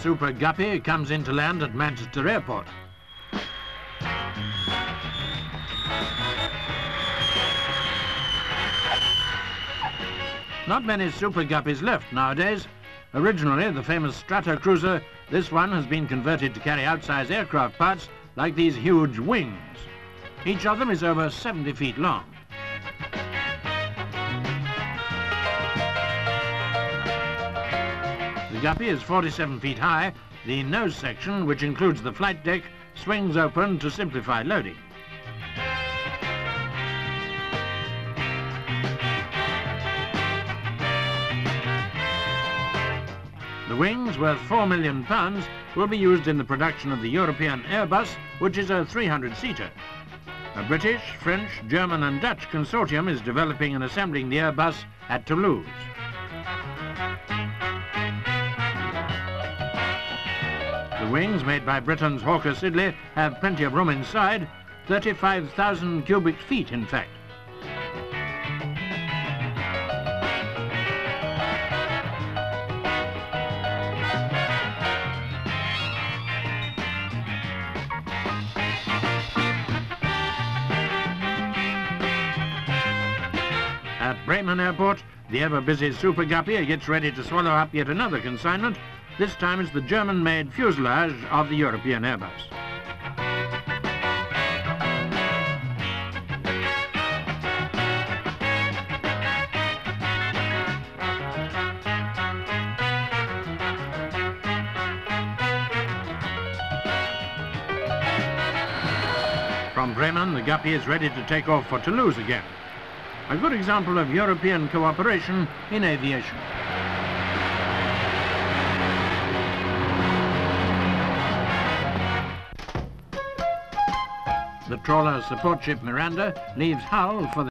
Super Guppy comes into land at Manchester Airport. Not many Super Guppies left nowadays. Originally the famous Stratocruiser, this one has been converted to carry outsized aircraft parts like these huge wings. Each of them is over 70 feet long. The Guppy is 47 feet high. The nose section, which includes the flight deck, swings open to simplify loading. The wings, worth £4 million, will be used in the production of the European Airbus, which is a 300-seater. A British, French, German and Dutch consortium is developing and assembling the Airbus at Toulouse. The wings, made by Britain's Hawker Siddeley, have plenty of room inside, 35,000 cubic feet in fact. At Bremen Airport, the ever-busy Super Guppy gets ready to swallow up yet another consignment. This time it's the German-made fuselage of the European Airbus. From Bremen, the Guppy is ready to take off for Toulouse again. A good example of European cooperation in aviation. The trawler support ship Miranda leaves Hull for the